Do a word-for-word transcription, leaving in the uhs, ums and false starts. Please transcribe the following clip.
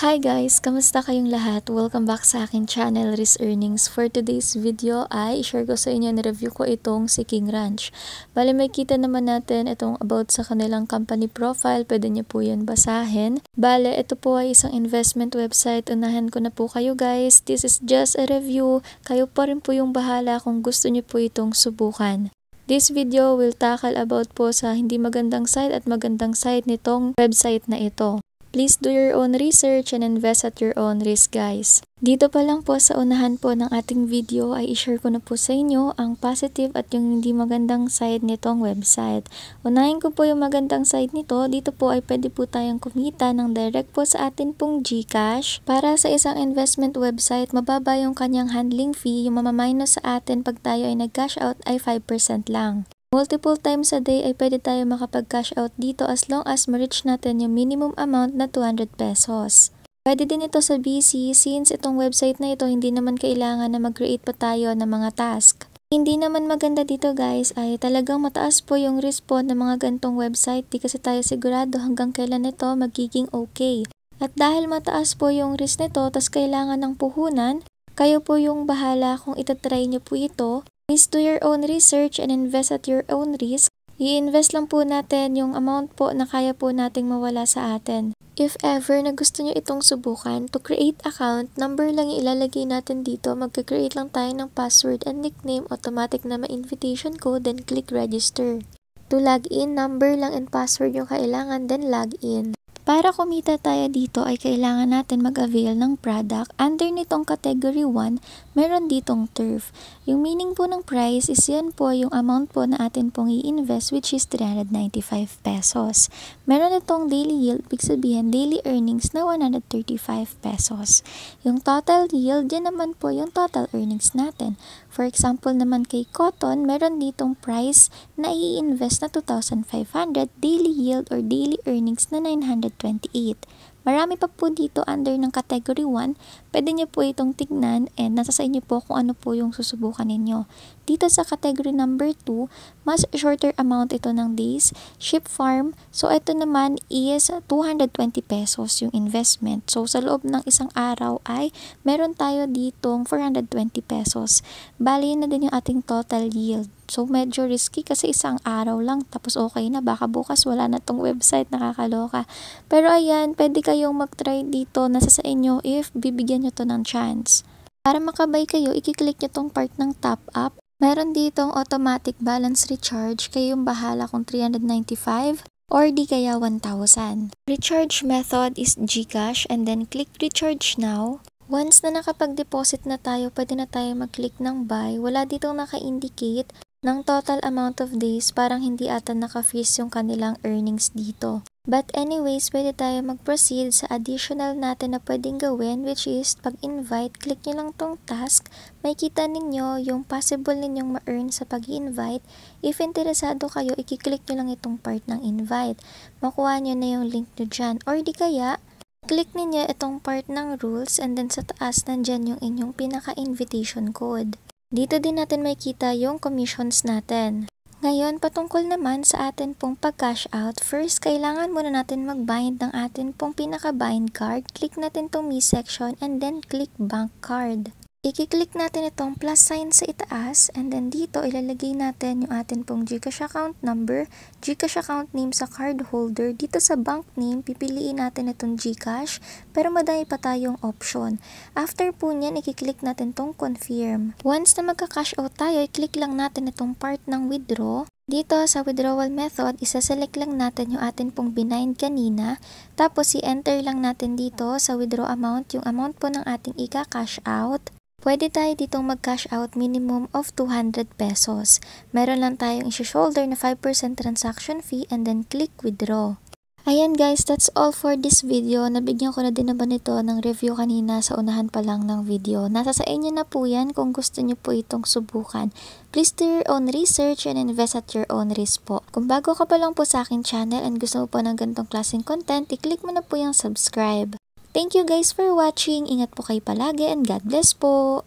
Hi guys! Kamusta kayong lahat? Welcome back sa akin channel, Risk Earnings. For today's video ay share ko sa inyo, na-review ko itong si King Ranch. Bale, may kita naman natin itong about sa kanilang company profile. Pwede niyo po yan basahin. Bale, ito po ay isang investment website. Unahan ko na po kayo guys. This is just a review. Kayo pa rin po yung bahala kung gusto niyo po itong subukan. This video will tackle about po sa hindi magandang side at magandang side nitong website na ito. Please do your own research and invest at your own risk guys. Dito pa lang po sa unahan po ng ating video ay i-share ko na po sa inyo ang positive at yung hindi magandang side nitong website. Unahin ko po yung magandang side nito. Dito po ay pwede po tayong kumita ng direct po sa atin pong GCash. Para sa isang investment website, mababa yung kanyang handling fee. Yung mamaminus sa atin pag tayo ay nag-cash out ay five percent lang. Multiple times a day ay pwede tayo makapag-cash out dito as long as ma-reach natin yung minimum amount na two hundred pesos. Pwede din ito sa B C since itong website na ito hindi naman kailangan na mag-create pa tayo ng mga task. Hindi naman maganda dito guys ay talagang mataas po yung risk po ng mga gantong website. Di kasi tayo sigurado hanggang kailan ito magiging okay. At dahil mataas po yung risk nito tas kailangan ng puhunan, kayo po yung bahala kung itatry nyo po ito. Please do your own research and invest at your own risk. I-invest lang po natin yung amount po na kaya po nating mawala sa atin. If ever na gusto nyo itong subukan, to create account, number lang yung ilalagay natin dito. Magka-create lang tayo ng password and nickname, automatic na ma-invitation code, then click register. To log in, number lang and password yung kailangan, then log in. Para kumita tayo dito ay kailangan natin mag-avail ng product. Under nitong category one, meron ditong turf. Yung meaning po ng price is yun po yung amount po na atin pong i-invest, which is three hundred ninety-five pesos. Meron itong daily yield, ibig sabihin daily earnings na one hundred thirty-five pesos. Yung total yield, yan naman po yung total earnings natin. For example naman kay cotton, meron ditong price na i-invest na two thousand five hundred, daily yield or daily earnings na nine hundred twenty-eight. Marami pa po dito under ng category one. Pwede nyo po itong tignan and nasa sa inyo po kung ano po yung susubukan ninyo. Dito sa category number two, mas shorter amount ito ng days, sheep farm. So ito naman is two hundred twenty pesos yung investment. So sa loob ng isang araw ay meron tayo ditong four hundred twenty pesos. Bali na din yung ating total yield. So medyo risky kasi isang araw lang tapos okay na, baka bukas wala na tong website, nakakaloka. Pero ayan, pwede kayong mag-try dito, nasa sa inyo if bibigyan nyo to ng chance. Para makabay kayo, i-click nyo tong part ng top up. Meron ditong automatic balance recharge, kayong bahala kung three hundred ninety-five or di kaya one thousand. Recharge method is GCash and then click recharge now. Once na nakapag-deposit na tayo, pwede na tayo mag-click ng buy. Wala ditong naka-indicate ng total amount of days, parang hindi ata naka-freeze yung kanilang earnings dito. But anyways, pwede tayo mag-proceed sa additional natin na pwedeng gawin, which is pag-invite, click nyo lang tong task, may kita ninyo yung possible ninyong ma-earn sa pag-invite. If interesado kayo, i-click nyo lang itong part ng invite. Makuha nyo na yung link nyo dyan, or di kaya click ninyo itong part ng rules and then sa taas nandyan yung inyong pinaka-invitation code. Dito din natin makita yung commissions natin. Ngayon, patungkol naman sa atin pong pag-cash out, first, kailangan muna natin mag-bind ng atin pong pinaka-bind card. Click natin itong me section and then click bank card. I-click natin itong plus sign sa itaas and then dito ilalagay natin yung atin pong GCash account number, GCash account name sa card holder. Dito sa bank name, pipiliin natin itong GCash pero madami pa tayong option. After po niyan, i-click natin itong confirm. Once na magka-cash out tayo, i-click lang natin itong part ng withdraw. Dito sa withdrawal method, isa-select lang natin yung atin pong binayin kanina. Tapos i-enter lang natin dito sa withdraw amount, yung amount po ng ating ika-cash out. Pwede tayo ditong mag-cash out minimum of two hundred pesos. Meron lang tayong isi-shoulder na five percent transaction fee and then click withdraw. Ayan guys, that's all for this video. Nabigyan ko na din naman ito ng review kanina sa unahan pa lang ng video. Nasa sa inyo na po yan kung gusto nyo po itong subukan. Please do your own research and invest at your own risk po. Kung bago ka pa lang po sa akin channel and gusto mo po ng ganitong klaseng content, i-click mo na po yung subscribe. Thank you guys for watching. Ingat po kayo palagi and God bless po!